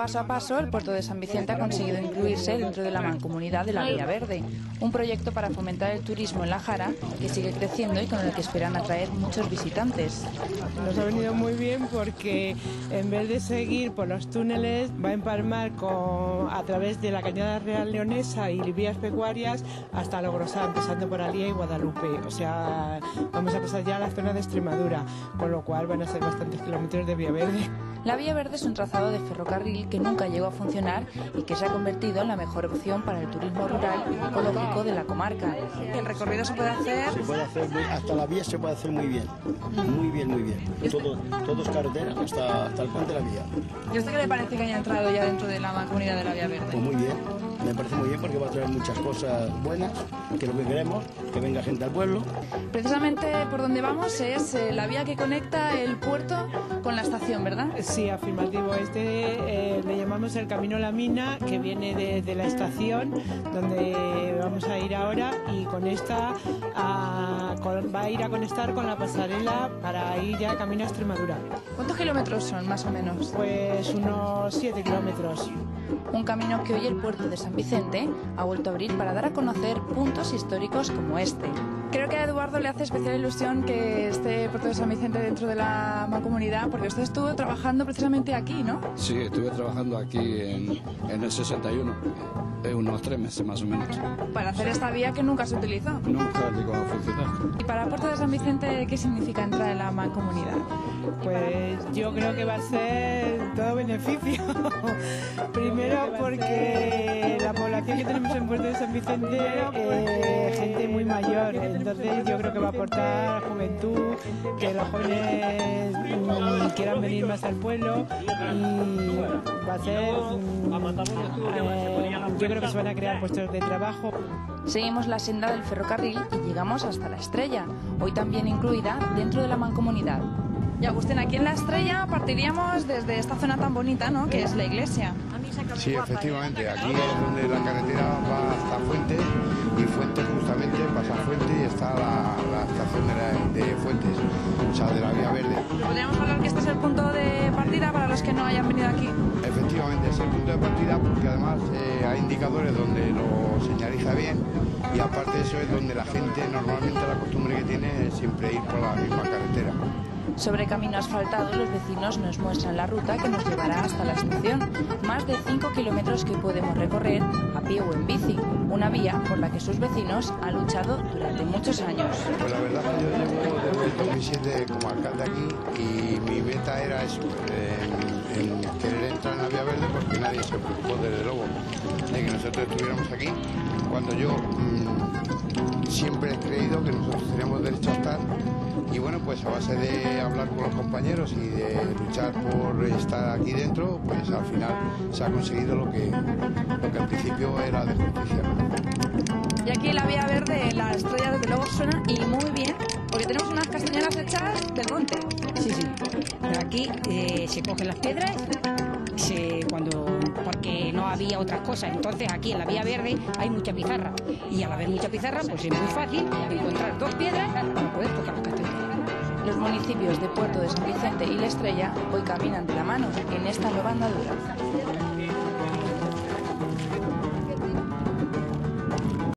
Paso a paso, el puerto de San Vicente ha conseguido incluirse dentro de la Mancomunidad de la Vía Verde, un proyecto para fomentar el turismo en La Jara, que sigue creciendo y con el que esperan atraer muchos visitantes. Nos ha venido muy bien porque en vez de seguir por los túneles, va a empalmar a través de la Cañada Real Leonesa y vías pecuarias hasta Logrosán, empezando por Alía y Guadalupe. O sea, vamos a pasar ya a la zona de Extremadura, con lo cual van a ser bastantes kilómetros de Vía Verde. La Vía Verde es un trazado de ferrocarril que nunca llegó a funcionar y que se ha convertido en la mejor opción para el turismo rural y ecológico de la comarca. ¿El recorrido se puede hacer? Se puede hacer, hasta la vía se puede hacer muy bien, muy bien, muy bien. Todo es carretera hasta el puente de la vía. ¿Y a usted qué le parece que haya entrado ya dentro de la Mancomunidad de la Vía Verde? Pues muy bien, me parece muy bien porque va a traer muchas cosas buenas, que lo que queremos, que venga gente al pueblo. Precisamente por donde vamos es la vía que conecta el puerto con la estación, ¿verdad? Sí, afirmativo. Le llamamos el Camino La Mina, que viene de la estación donde vamos a ir ahora, y con esta va a ir a conectar con la pasarela para ir ya camino a Extremadura. ¿Cuántos kilómetros son, más o menos? Pues unos 7 kilómetros. Un camino que hoy el puerto de San Vicente ha vuelto a abrir para dar a conocer puntos históricos como este. Creo que a Eduardo le hace especial ilusión que esté puerto de San Vicente dentro de la Mancomunidad, porque usted estuvo trabajando precisamente aquí, ¿no? Sí, estuve trabajando aquí en el 61, unos 3 meses más o menos. Para hacer esta vía que nunca se utilizó. Nunca llegó a funcionar. ¿Y para puerto de San Vicente qué significa entrar en la Mancomunidad? Pues yo creo que va a ser todo beneficio. Primero porque la población que tenemos en puerto de San Vicente es gente muy mayor, entonces yo creo que va a aportar juventud, que los jóvenes quieran venir más al pueblo, y va a ser, yo creo que se van a crear puestos de trabajo. Seguimos la senda del ferrocarril y llegamos hasta La Estrella, hoy también incluida dentro de la Mancomunidad. Y Agustín, aquí en La Estrella partiríamos desde esta zona tan bonita, ¿no?, que es la iglesia. Sí, efectivamente, aquí es donde la carretera va hasta Fuentes, y Fuentes justamente pasa Fuentes y está la estación de Fuentes, o sea, de la Vía Verde. ¿Podríamos hablar que este es el punto de partida para los que no hayan venido aquí? Efectivamente, es el punto de partida porque además hay indicadores donde lo señaliza bien, y aparte eso es donde la gente normalmente la costumbre que tiene es siempre ir por la misma carretera. Sobre camino asfaltado, los vecinos nos muestran la ruta que nos llevará hasta la estación. Más de 5 kilómetros que podemos recorrer a pie o en bici. Una vía por la que sus vecinos han luchado durante muchos años. Pues la verdad que yo llevo desde el 2007 como alcalde aquí, y mi meta era eso, querer entrar en la Vía Verde, porque nadie se preocupó, desde luego, de que nosotros estuviéramos aquí. Cuando yo siempre he creído que nosotros teníamos derecho a estar. Y bueno, pues a base de hablar con los compañeros y de luchar por estar aquí dentro, pues al final se ha conseguido lo que al principio era de justicia. Y aquí la Vía Verde, La Estrella, desde luego suena y muy bien, porque tenemos unas castañuelas hechas del monte. Sí, sí, pero aquí se cogen las piedras porque no había otras cosas. Entonces aquí en la Vía Verde hay mucha pizarra, y al haber mucha pizarra pues es muy fácil encontrar dos piedras para poder tocar los castañuelas. Los municipios de Puerto de San Vicente y La Estrella hoy caminan de la mano en esta nueva andadura.